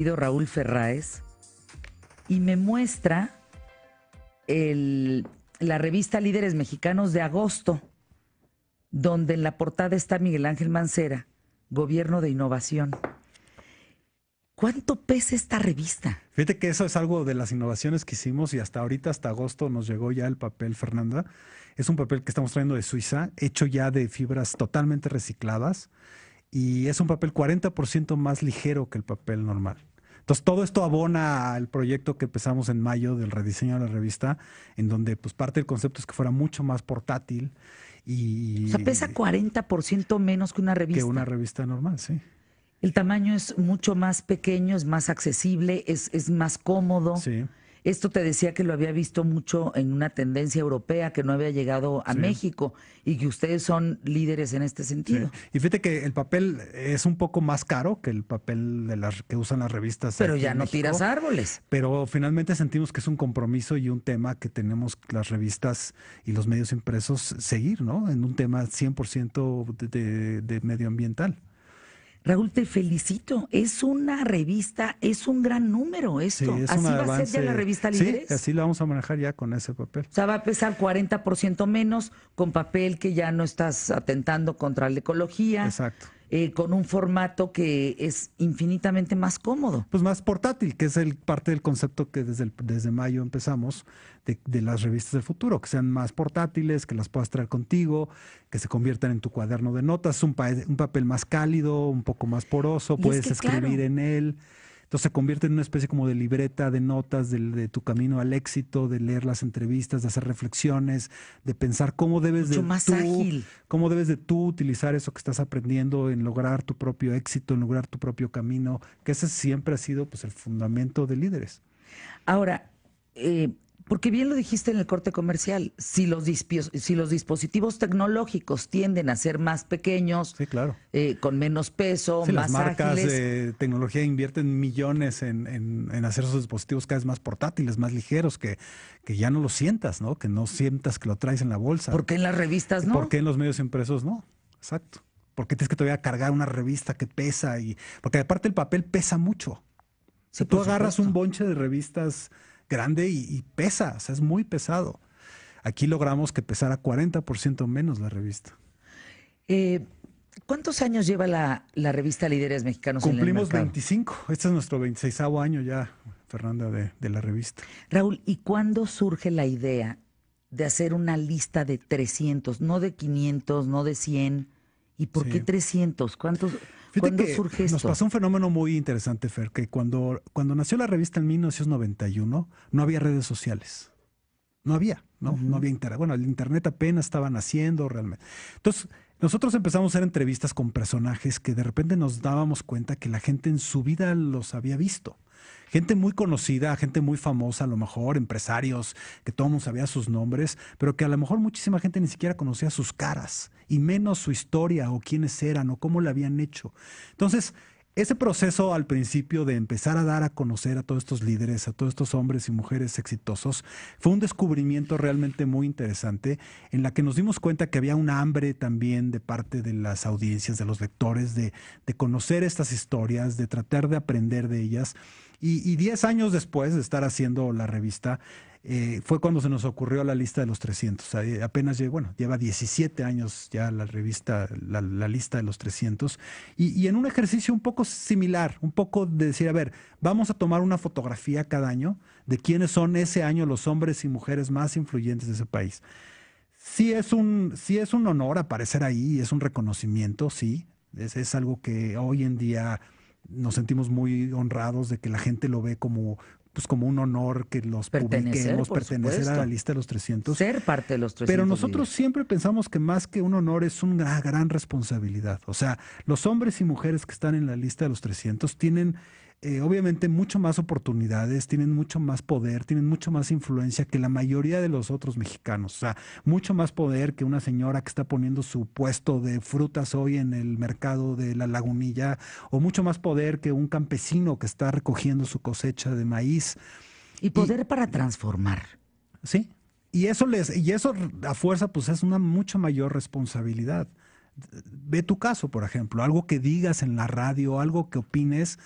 Raúl Ferráez, y me muestra la revista Líderes Mexicanos de agosto, donde en la portada está Miguel Ángel Mancera, Gobierno de Innovación. ¿Cuánto pesa esta revista? Fíjate que eso es algo de las innovaciones que hicimos y hasta ahorita, hasta agosto, nos llegó ya el papel, Fernanda. Es un papel que estamos trayendo de Suiza, hecho ya de fibras totalmente recicladas. Y es un papel 40% más ligero que el papel normal. Entonces, todo esto abona al proyecto que empezamos en mayo del rediseño de la revista, en donde pues parte del concepto es que fuera mucho más portátil. O sea, pesa 40% menos que una revista. Que una revista normal, sí. El tamaño es mucho más pequeño, es más accesible, es más cómodo. Sí. Esto te decía que lo había visto mucho en una tendencia europea que no había llegado a México y que ustedes son líderes en este sentido. Sí. Y fíjate que el papel es un poco más caro que el papel de las que usan las revistas. Pero ya no tiras árboles. Pero finalmente sentimos que es un compromiso y un tema que tenemos las revistas y los medios impresos seguir, ¿no? En un tema 100% de medioambiental. Raúl, te felicito. Es una revista, es un gran número esto. Sí, es así va avance. A ser ya la revista Líderes. Sí, así la vamos a manejar ya con ese papel. O sea, va a pesar 40% menos, con papel que ya no estás atentando contra la ecología. Exacto. Con un formato que es infinitamente más cómodo. Pues más portátil, que es parte del concepto que desde mayo empezamos de las revistas del futuro, que sean más portátiles, que las puedas traer contigo, que se conviertan en tu cuaderno de notas, un papel más cálido, un poco más poroso, puedes escribir en él. Entonces se convierte en una especie como de libreta de notas de tu camino al éxito, de leer las entrevistas, de hacer reflexiones, de pensar cómo debes de tú utilizar eso que estás aprendiendo en lograr tu propio éxito, en lograr tu propio camino, que ese siempre ha sido pues el fundamento de Líderes. Ahora, porque bien lo dijiste en el corte comercial, si los dispositivos tecnológicos tienden a ser más pequeños, sí, claro, con menos peso, sí, más ágiles. Las marcas de tecnología invierten millones en hacer esos dispositivos cada vez más portátiles, más ligeros, que ya no lo sientas, ¿no? Que no sientas que lo traes en la bolsa. ¿Por qué en las revistas no? ¿Por qué en los medios impresos no? Exacto. ¿Por qué tienes que todavía cargar una revista que pesa? Porque aparte el papel pesa mucho. Sí, tú agarras un bonche de revistas grande y pesa, o sea, es muy pesado. Aquí logramos que pesara 40% menos la revista. ¿Cuántos años lleva la revista Líderes Mexicanos? Cumplimos 25, este es nuestro 26º año ya, Fernanda, de la revista. Raúl, ¿y cuándo surge la idea de hacer una lista de 300, no de 500, no de 100? ¿Y por qué 300? ¿Cuándo surge esto? Nos pasó un fenómeno muy interesante, Fer, que cuando nació la revista en 1991, no había redes sociales. No había, ¿no? Uh-huh. No había internet. Bueno, el internet apenas estaba naciendo realmente. Entonces, nosotros empezamos a hacer entrevistas con personajes que de repente nos dábamos cuenta que la gente en su vida los había visto. Gente muy conocida, gente muy famosa, a lo mejor, empresarios, que todo el mundo sabía sus nombres, pero que a lo mejor muchísima gente ni siquiera conocía sus caras, y menos su historia, o quiénes eran, o cómo la habían hecho. Entonces, ese proceso al principio de empezar a dar a conocer a todos estos líderes, a todos estos hombres y mujeres exitosos, fue un descubrimiento realmente muy interesante en la que nos dimos cuenta que había una hambre también de parte de las audiencias, de los lectores, de conocer estas historias, de tratar de aprender de ellas. Y 10 años después de estar haciendo la revista, fue cuando se nos ocurrió la lista de los 300. Apenas lleva 17 años ya la revista, la lista de los 300. Y en un ejercicio un poco similar, un poco de decir, a ver, vamos a tomar una fotografía cada año de quiénes son ese año los hombres y mujeres más influyentes de ese país. Sí es un honor aparecer ahí, es un reconocimiento, sí. Es algo que hoy en día nos sentimos muy honrados de que la gente lo ve como un honor que los publiquemos, pertenecer a la lista de los 300. Ser parte de los 300. Pero nosotros siempre pensamos que más que un honor es una gran responsabilidad. O sea, los hombres y mujeres que están en la lista de los 300 tienen obviamente mucho más oportunidades, tienen mucho más poder, tienen mucho más influencia que la mayoría de los otros mexicanos. O sea, mucho más poder que una señora que está poniendo su puesto de frutas hoy en el mercado de La Lagunilla, o mucho más poder que un campesino que está recogiendo su cosecha de maíz. Y poder para transformar. Sí. Y eso a fuerza pues es una mucho mayor responsabilidad. Ve tu caso, por ejemplo, algo que digas en la radio, algo que opines,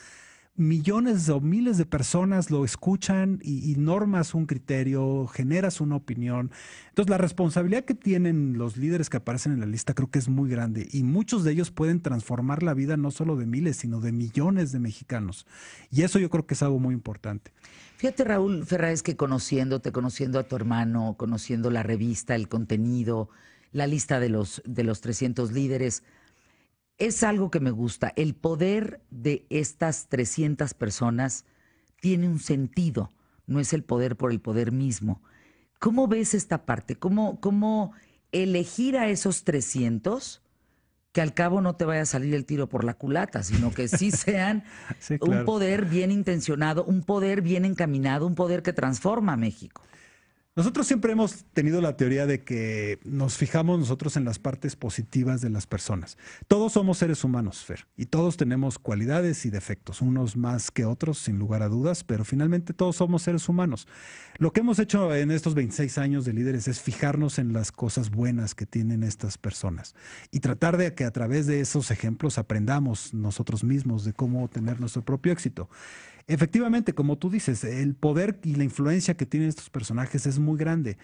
millones o miles de personas lo escuchan y normas un criterio, generas una opinión. Entonces, la responsabilidad que tienen los líderes que aparecen en la lista creo que es muy grande, y muchos de ellos pueden transformar la vida no solo de miles, sino de millones de mexicanos. Y eso yo creo que es algo muy importante. Fíjate, Raúl Ferráez, que conociéndote, conociendo a tu hermano, conociendo la revista, el contenido, la lista de los 300 líderes, es algo que me gusta. El poder de estas 300 personas tiene un sentido, no es el poder por el poder mismo. ¿Cómo ves esta parte? ¿Cómo elegir a esos 300 que al cabo no te vaya a salir el tiro por la culata, sino que sí sean sí, claro, un poder bien intencionado, un poder bien encaminado, un poder que transforma a México? Nosotros siempre hemos tenido la teoría de que nos fijamos nosotros en las partes positivas de las personas. Todos somos seres humanos, Fer, y todos tenemos cualidades y defectos, unos más que otros, sin lugar a dudas, pero finalmente todos somos seres humanos. Lo que hemos hecho en estos 26 años de líderes es fijarnos en las cosas buenas que tienen estas personas y tratar de que a través de esos ejemplos aprendamos nosotros mismos de cómo tener nuestro propio éxito. Efectivamente, como tú dices, el poder y la influencia que tienen estos personajes es muy grande.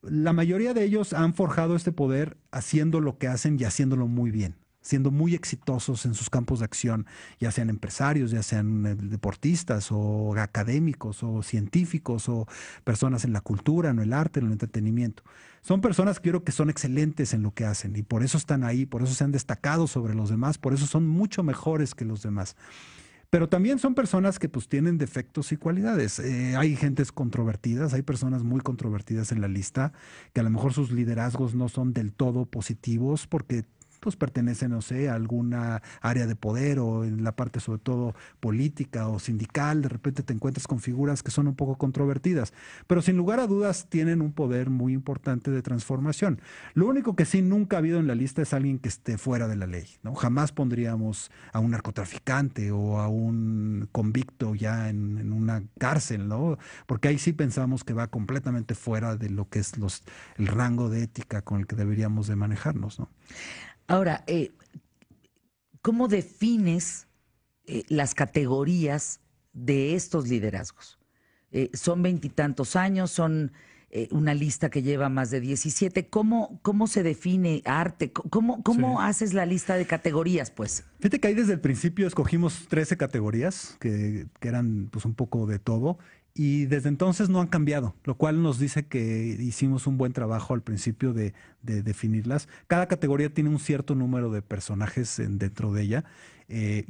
La mayoría de ellos han forjado este poder haciendo lo que hacen y haciéndolo muy bien, siendo muy exitosos en sus campos de acción, ya sean empresarios, ya sean deportistas o académicos o científicos o personas en la cultura, en el arte, en el entretenimiento. Son personas que yo creo que son excelentes en lo que hacen y por eso están ahí, por eso se han destacado sobre los demás, por eso son mucho mejores que los demás. Pero también son personas que pues tienen defectos y cualidades. Hay gentes controvertidas, hay personas muy controvertidas en la lista, que a lo mejor sus liderazgos no son del todo positivos porque pues pertenecen, no sé, a alguna área de poder o en la parte sobre todo política o sindical. De repente te encuentras con figuras que son un poco controvertidas, pero sin lugar a dudas tienen un poder muy importante de transformación. Lo único que sí nunca ha habido en la lista es alguien que esté fuera de la ley, ¿no? Jamás pondríamos a un narcotraficante o a un convicto ya en una cárcel, ¿no? Porque ahí sí pensamos que va completamente fuera de lo que es el rango de ética con el que deberíamos de manejarnos, ¿no? Ahora, ¿cómo defines las categorías de estos liderazgos? Son 20 y tantos años, son una lista que lleva más de 17. ¿Cómo se define arte? ¿Cómo sí haces la lista de categorías, pues? Fíjate que ahí desde el principio escogimos 13 categorías que eran pues un poco de todo. Y desde entonces no han cambiado, lo cual nos dice que hicimos un buen trabajo al principio de definirlas. Cada categoría tiene un cierto número de personajes dentro de ella.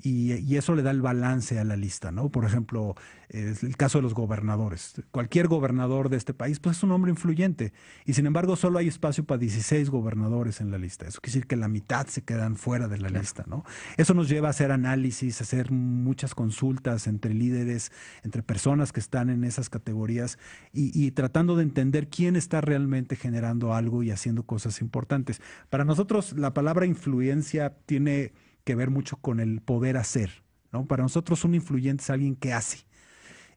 Y eso le da el balance a la lista, ¿no? Por ejemplo, el caso de los gobernadores. Cualquier gobernador de este país pues es un hombre influyente y sin embargo solo hay espacio para 16 gobernadores en la lista. Eso quiere decir que la mitad se quedan fuera de la claro lista, ¿no? Eso nos lleva a hacer análisis, a hacer muchas consultas entre líderes, entre personas que están en esas categorías y tratando de entender quién está realmente generando algo y haciendo cosas importantes. Para nosotros la palabra influencia tiene que ver mucho con el poder hacer, ¿no? Para nosotros un influyente es alguien que hace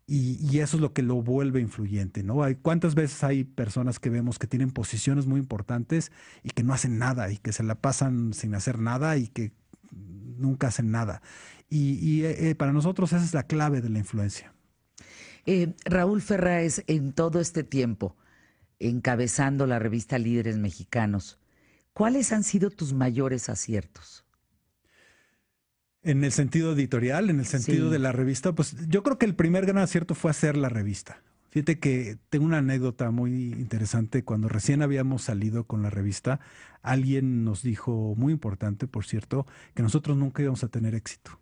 y eso es lo que lo vuelve influyente, ¿no? ¿Cuántas veces hay personas que vemos que tienen posiciones muy importantes y que no hacen nada y que se la pasan sin hacer nada y que nunca hacen nada? Y para nosotros esa es la clave de la influencia. Raúl Ferráez, en todo este tiempo, encabezando la revista Líderes Mexicanos, ¿cuáles han sido tus mayores aciertos? En el sentido editorial, en el sentido sí de la revista, pues yo creo que el primer gran acierto fue hacer la revista. Fíjate que tengo una anécdota muy interesante. Cuando recién habíamos salido con la revista, alguien nos dijo, muy importante por cierto, que nosotros nunca íbamos a tener éxito.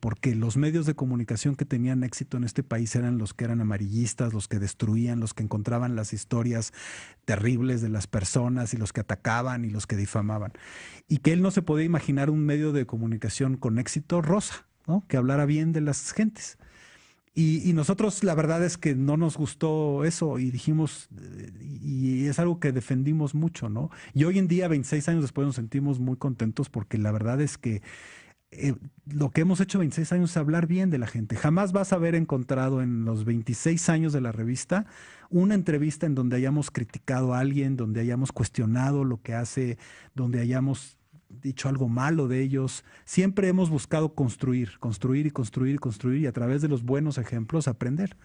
Porque los medios de comunicación que tenían éxito en este país eran los que eran amarillistas, los que destruían, los que encontraban las historias terribles de las personas y los que atacaban y los que difamaban. Y que él no se podía imaginar un medio de comunicación con éxito rosa, ¿no? Que hablara bien de las gentes. Y nosotros la verdad es que no nos gustó eso y dijimos, y es algo que defendimos mucho, ¿no? Y hoy en día, 26 años después, nos sentimos muy contentos porque la verdad es que lo que hemos hecho 26 años es hablar bien de la gente. Jamás vas a haber encontrado en los 26 años de la revista una entrevista en donde hayamos criticado a alguien, donde hayamos cuestionado lo que hace, donde hayamos dicho algo malo de ellos. Siempre hemos buscado construir, construir y construir y construir, y a través de los buenos ejemplos aprender.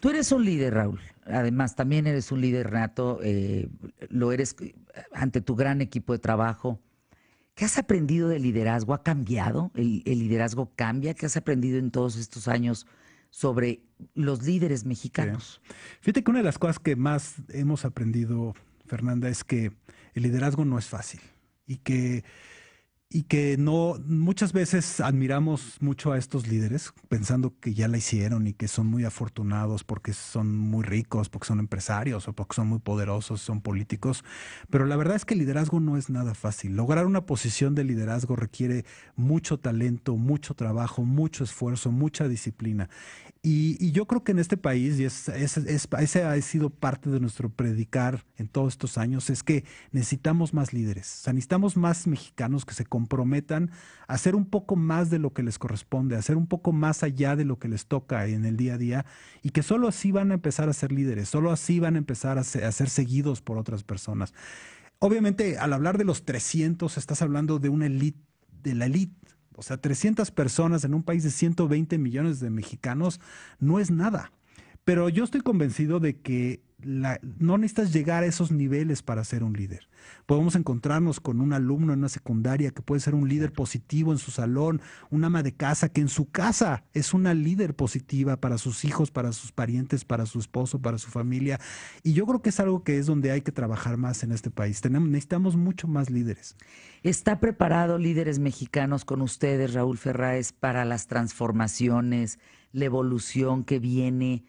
Tú eres un líder, Raúl. Además, también eres un líder nato. Lo eres ante tu gran equipo de trabajo. ¿Qué has aprendido de liderazgo? ¿Ha cambiado? ¿El liderazgo cambia? ¿Qué has aprendido en todos estos años sobre los líderes mexicanos? Sí. Fíjate que una de las cosas que más hemos aprendido, Fernanda, es que el liderazgo no es fácil y que no, muchas veces admiramos mucho a estos líderes pensando que ya la hicieron y que son muy afortunados porque son muy ricos, porque son empresarios o porque son muy poderosos, son políticos. Pero la verdad es que el liderazgo no es nada fácil. Lograr una posición de liderazgo requiere mucho talento, mucho trabajo, mucho esfuerzo, mucha disciplina. Y yo creo que en este país, y ese ha sido parte de nuestro predicar en todos estos años, es que necesitamos más líderes. O sea, necesitamos más mexicanos que se comprometan a hacer un poco más de lo que les corresponde, a hacer un poco más allá de lo que les toca en el día a día, y que solo así van a empezar a ser líderes, solo así van a empezar a ser seguidos por otras personas. Obviamente, al hablar de los 300, estás hablando de una élite, de la élite. O sea, 300 personas en un país de 120 millones de mexicanos no es nada. Pero yo estoy convencido de que no necesitas llegar a esos niveles para ser un líder. Podemos encontrarnos con un alumno en una secundaria que puede ser un líder positivo en su salón, un ama de casa que en su casa es una líder positiva para sus hijos, para sus parientes, para su esposo, para su familia. Y yo creo que es algo que es donde hay que trabajar más en este país. Necesitamos mucho más líderes. ¿Está preparado Líderes Mexicanos con ustedes, Raúl Ferráez, para las transformaciones, la evolución que viene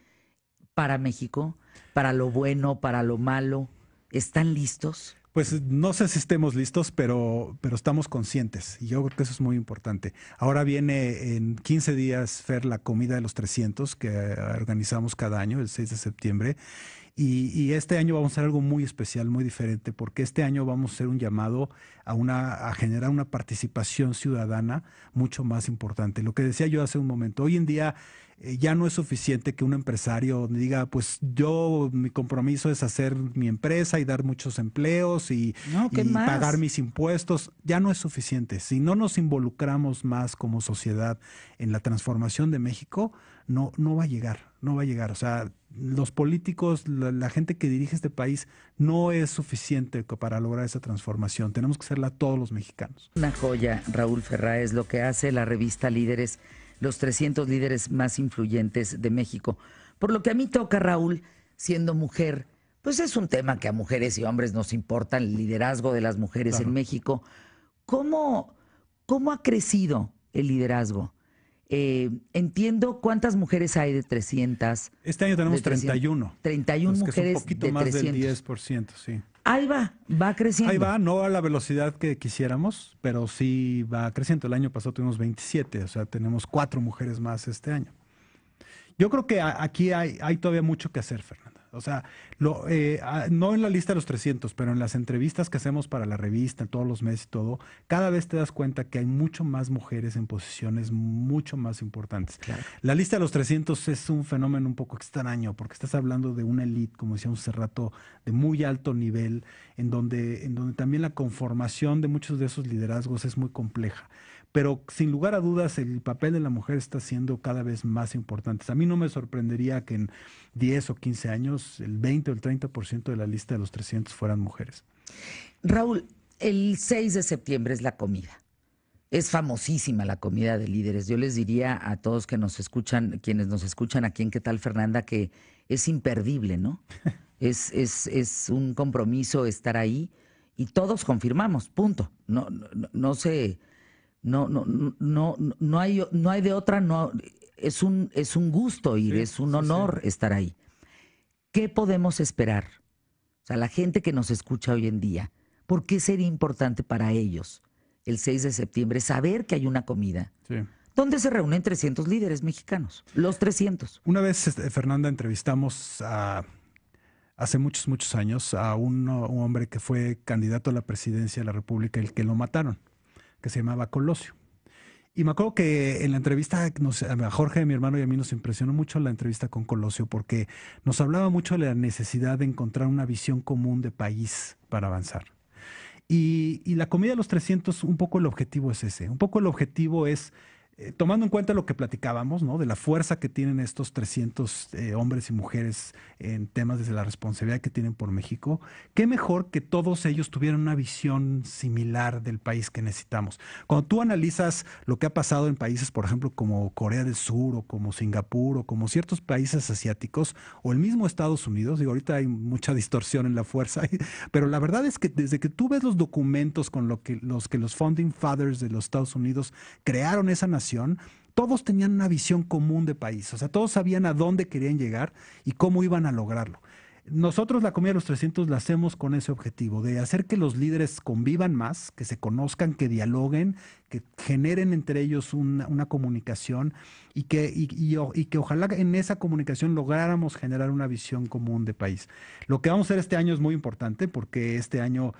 para México? Para lo bueno, para lo malo, ¿están listos? Pues no sé si estemos listos, pero estamos conscientes. Y yo creo que eso es muy importante. Ahora viene en 15 días, Fer, la comida de los 300 que organizamos cada año, el 6 de septiembre. Y este año vamos a hacer algo muy especial, muy diferente, porque este año vamos a hacer un llamado a generar una participación ciudadana mucho más importante. Lo que decía yo hace un momento, hoy en día ya no es suficiente que un empresario diga, pues mi compromiso es hacer mi empresa y dar muchos empleos y pagar mis impuestos. Ya no es suficiente. Si no nos involucramos más como sociedad en la transformación de México, no va a llegar, no va a llegar. O sea, los políticos, la gente que dirige este país no es suficiente para lograr esa transformación. Tenemos que hacerla todos los mexicanos. Una joya, Raúl Ferráez, lo que hace la revista Líderes, los 300 líderes más influyentes de México. Por lo que a mí toca, Raúl, siendo mujer, pues es un tema que a mujeres y hombres nos importa, el liderazgo de las mujeres en México. ¿Cómo ha crecido el liderazgo? Entiendo, ¿cuántas mujeres hay de 300? Este año tenemos 31. 31 mujeres de 300. Es un poquito más del 10%, sí. Ahí va creciendo. Ahí va, no a la velocidad que quisiéramos, pero sí va creciendo. El año pasado tuvimos 27, o sea, tenemos 4 mujeres más este año. Yo creo que aquí hay todavía mucho que hacer, Fernanda. O sea, no en la lista de los 300, pero en las entrevistas que hacemos para la revista, todos los meses y todo, cada vez te das cuenta que hay mucho más mujeres en posiciones mucho más importantes. Claro. La lista de los 300 es un fenómeno un poco extraño, porque estás hablando de una élite, como decíamos hace rato, de muy alto nivel, en donde también la conformación de muchos de esos liderazgos es muy compleja. Pero sin lugar a dudas, el papel de la mujer está siendo cada vez más importante. A mí no me sorprendería que en 10 o 15 años el 20 o el 30% de la lista de los 300 fueran mujeres. Raúl, el 6 de septiembre es la comida. Es famosísima la comida de líderes. Yo les diría a todos que nos escuchan, quienes nos escuchan aquí en ¿Qué tal, Fernanda?, que es imperdible, ¿no? Es un compromiso estar ahí y todos confirmamos, punto. No hay de otra, es un gusto ir, sí, es un honor estar ahí. ¿Qué podemos esperar? O sea, la gente que nos escucha hoy en día, ¿por qué sería importante para ellos el 6 de septiembre saber que hay una comida? Sí. ¿Dónde se reúnen 300 líderes mexicanos? Los 300. Una vez, Fernanda, entrevistamos hace muchos años a un hombre que fue candidato a la presidencia de la República, el que lo mataron, que se llamaba Colosio. Y me acuerdo que en la entrevista, a Jorge, mi hermano, y a mí nos impresionó mucho la entrevista con Colosio, porque nos hablaba mucho de la necesidad de encontrar una visión común de país para avanzar. Y la comida de los 300, un poco el objetivo es ese. Un poco el objetivo es, tomando en cuenta lo que platicábamos, ¿no?, de la fuerza que tienen estos 300 hombres y mujeres en temas desde la responsabilidad que tienen por México, qué mejor que todos ellos tuvieran una visión similar del país que necesitamos. Cuando tú analizas lo que ha pasado en países, por ejemplo, como Corea del Sur o como Singapur o como ciertos países asiáticos o el mismo Estados Unidos, digo, ahorita hay mucha distorsión en la fuerza, pero la verdad es que desde que tú ves los documentos con lo que los Founding Fathers de los Estados Unidos crearon esa nación, todos tenían una visión común de país. O sea, todos sabían a dónde querían llegar y cómo iban a lograrlo. Nosotros la comida de los 300 la hacemos con ese objetivo, de hacer que los líderes convivan más, que se conozcan, que dialoguen, que generen entre ellos una comunicación y que ojalá en esa comunicación lográramos generar una visión común de país. Lo que vamos a hacer este año es muy importante porque este año,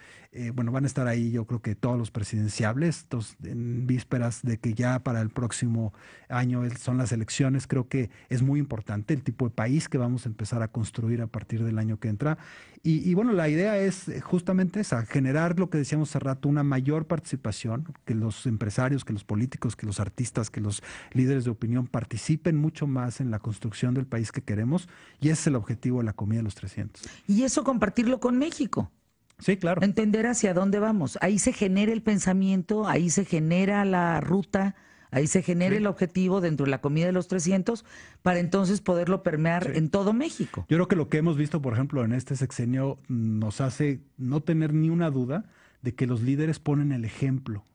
bueno, van a estar ahí yo creo que todos los presidenciables, en vísperas de que ya para el próximo año son las elecciones. Creo que es muy importante el tipo de país que vamos a empezar a construir a partir del año que entra. Y bueno, la idea es justamente esa, generar lo que decíamos hace rato, una mayor participación, que los empresarios, que los políticos, que los artistas, que los líderes de opinión participen mucho más en la construcción del país que queremos, y ese es el objetivo de la comida de los 300. Y eso compartirlo con México. Sí, claro. Entender hacia dónde vamos. Ahí se genera el pensamiento, ahí se genera la ruta, ahí se genera el objetivo dentro de la comida de los 300 para entonces poderlo permear en todo México. Yo creo que lo que hemos visto, por ejemplo, en este sexenio nos hace no tener ni una duda de que los líderes ponen el ejemplo.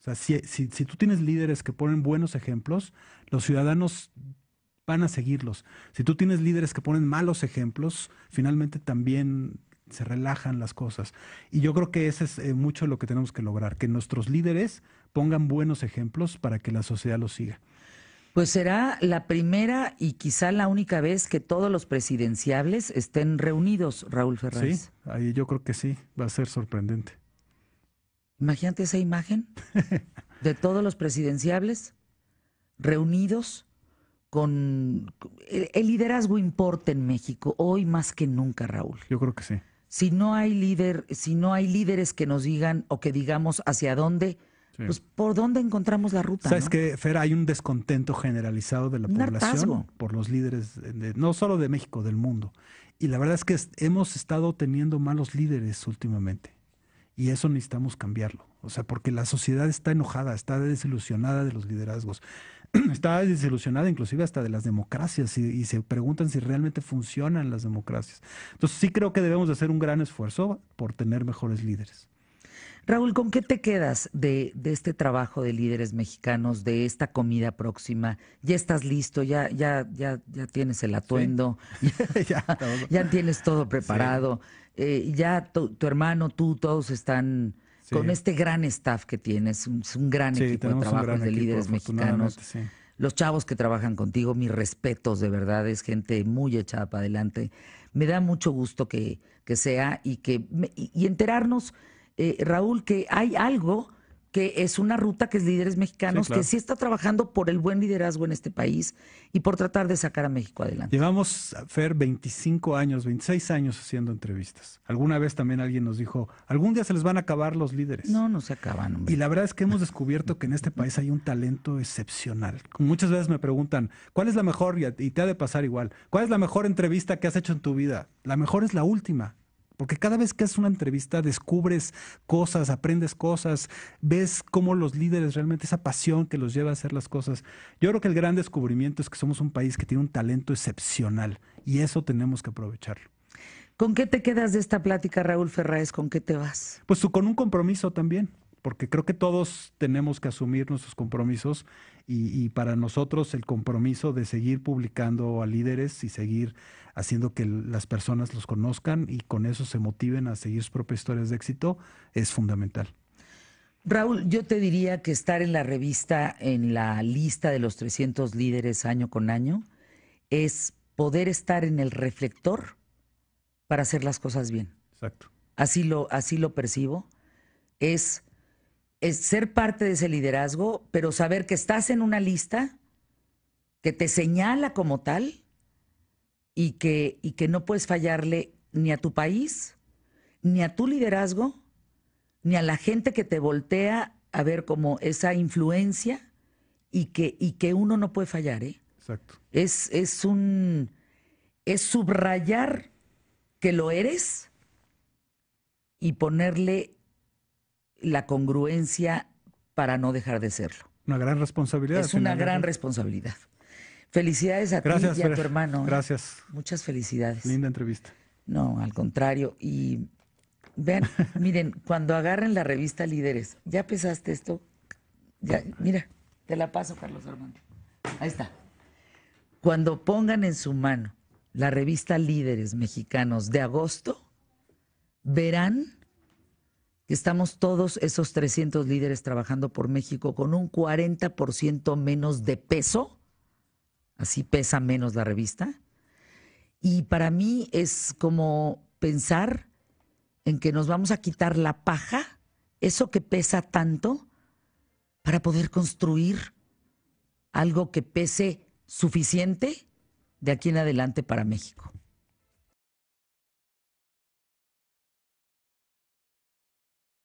O sea, si tú tienes líderes que ponen buenos ejemplos, los ciudadanos van a seguirlos. Si tú tienes líderes que ponen malos ejemplos, finalmente también se relajan las cosas. Y yo creo que ese es mucho lo que tenemos que lograr, que nuestros líderes pongan buenos ejemplos para que la sociedad los siga. Pues será la primera y quizá la única vez que todos los presidenciables estén reunidos, Raúl Ferráez. Sí, ahí yo creo que sí, va a ser sorprendente. Imagínate esa imagen de todos los presidenciables reunidos con... El liderazgo importa en México hoy más que nunca, Raúl. Yo creo que sí. Si no hay líder, si no hay líderes que nos digan o que digamos hacia dónde... Sí. Pues, ¿por dónde encontramos la ruta? ¿Sabes qué, Fer? Hay un descontento generalizado de la población por los líderes, no solo de México, del mundo. Y la verdad es que hemos estado teniendo malos líderes últimamente. Y eso necesitamos cambiarlo. O sea, porque la sociedad está enojada, está desilusionada de los liderazgos. Está desilusionada inclusive hasta de las democracias y se preguntan si realmente funcionan las democracias. Entonces, sí creo que debemos de hacer un gran esfuerzo por tener mejores líderes. Raúl, ¿con qué te quedas de este trabajo de Líderes Mexicanos, de esta comida próxima? Ya estás listo, ya tienes el atuendo, sí. ya tienes todo preparado, sí. Ya tu hermano, tú, todos están sí. con este gran staff que tienes, un gran sí, equipo de trabajo de equipo, Líderes Mexicanos. Sí. Los chavos que trabajan contigo, mis respetos, de verdad, es gente muy echada para adelante. Me da mucho gusto que sea y enterarnos... Raúl, que hay algo que es una ruta que es Líderes Mexicanos, sí, claro. que sí está trabajando por el buen liderazgo en este país y por tratar de sacar a México adelante. Llevamos, Fer, 25 años, 26 años haciendo entrevistas. Alguna vez también alguien nos dijo, algún día se les van a acabar los líderes. No, no se acaban, hombre. Y la verdad es que hemos descubierto que en este país hay un talento excepcional. Muchas veces me preguntan, ¿cuál es la mejor? Y te ha de pasar igual. ¿Cuál es la mejor entrevista que has hecho en tu vida? La mejor es la última. Porque cada vez que haces una entrevista descubres cosas, aprendes cosas, ves cómo los líderes realmente, esa pasión que los lleva a hacer las cosas. Yo creo que el gran descubrimiento es que somos un país que tiene un talento excepcional y eso tenemos que aprovecharlo. ¿Con qué te quedas de esta plática, Raúl Ferráez? ¿Con qué te vas? Pues con un compromiso también, porque creo que todos tenemos que asumir nuestros compromisos y para nosotros el compromiso de seguir publicando a líderes y seguir haciendo que las personas los conozcan y con eso se motiven a seguir sus propias historias de éxito es fundamental. Raúl, yo te diría que estar en la revista, en la lista de los 300 líderes año con año, es poder estar en el reflector para hacer las cosas bien. Exacto. Así lo percibo. Es ser parte de ese liderazgo, pero saber que estás en una lista que te señala como tal y que no puedes fallarle ni a tu país, ni a tu liderazgo, ni a la gente que te voltea a ver como esa influencia y que uno no puede fallar, ¿eh? Exacto. Es subrayar que lo eres y ponerle la congruencia para no dejar de serlo. Una gran responsabilidad. Es una gran responsabilidad. Felicidades a ti y a tu hermano. Gracias. Muchas felicidades. Linda entrevista. No, al contrario. Y vean, miren, cuando agarren la revista Líderes, ¿ya pesaste esto? Ya, mira, te la paso, Carlos Armando. Ahí está. Cuando pongan en su mano la revista Líderes Mexicanos de agosto, verán que estamos todos esos 300 líderes trabajando por México con un 40% menos de peso. Así pesa menos la revista. Y para mí es como pensar en que nos vamos a quitar la paja, eso que pesa tanto, para poder construir algo que pese suficiente de aquí en adelante para México.